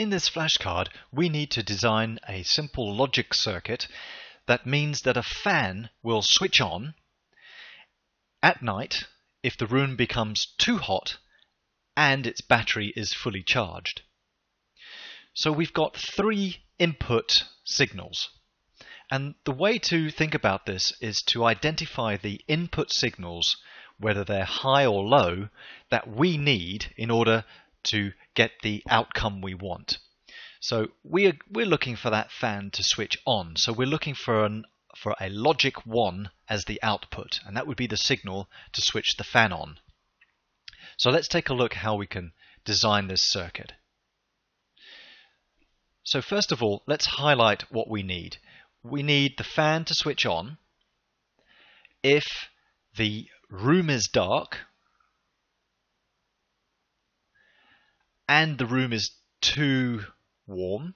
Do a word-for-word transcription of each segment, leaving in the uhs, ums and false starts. In this flashcard, we need to design a simple logic circuit that means that a fan will switch on at night if the room becomes too hot and its battery is fully charged. So we've got three input signals. And the way to think about this is to identify the input signals, whether they're high or low, that we need in order to get the outcome we want. So we're, we're looking for that fan to switch on. So we're looking for, an, for a logic one as the output, and that would be the signal to switch the fan on. So let's take a look how we can design this circuit. So first of all, let's highlight what we need. We need the fan to switch on if the room is dark and the room is too warm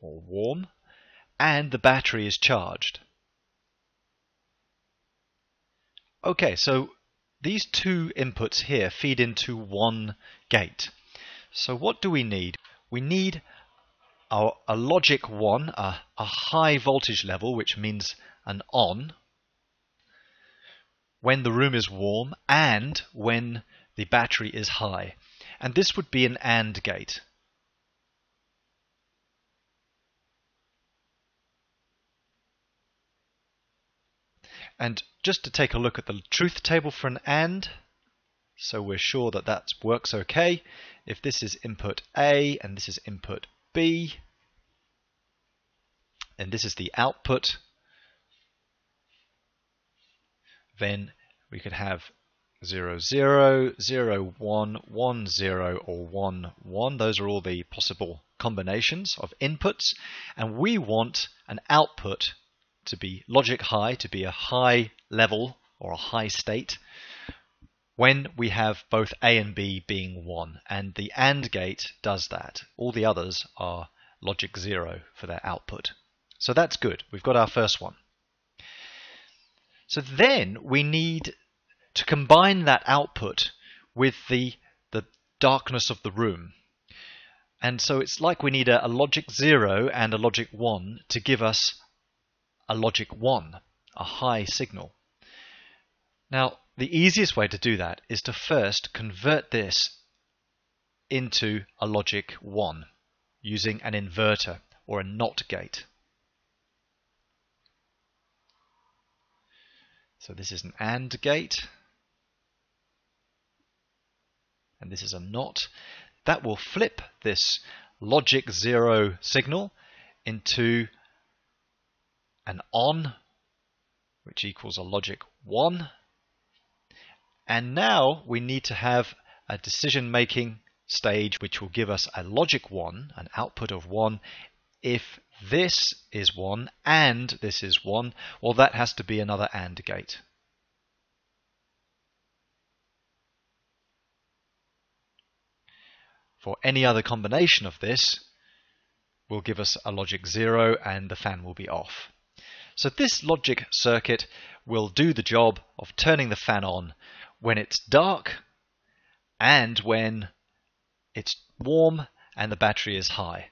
or warm and the battery is charged. Okay, so these two inputs here feed into one gate. So what do we need? We need a logic one, a, a high voltage level, which means an on, when the room is warm and when the battery is high. And this would be an AND gate. And just to take a look at the truth table for an AND, so we're sure that that works okay. If this is input A and this is input B, and this is the output, then we could have zero zero, zero one, one zero, or one one. Those are all the possible combinations of inputs, and we want an output to be logic high, to be a high level or a high state, when we have both A and B being one, and the AND gate does that. All the others are logic zero for their output. So that's good. We've got our first one. So then we need to combine that output with the, the darkness of the room. And so it's like we need a, a logic zero and a logic one to give us a logic one, a high signal. Now, the easiest way to do that is to first convert this into a logic one using an inverter or a NOT gate. So this is an AND gate and this is a NOT. That will flip this logic zero signal into an ON, which equals a logic one. And now we need to have a decision-making stage which will give us a logic one, an output of one. If this is one and this is one, well, that has to be another AND gate. For any other combination of this will give us a logic zero and the fan will be off. So this logic circuit will do the job of turning the fan on when it's dark and when it's warm and the battery is high.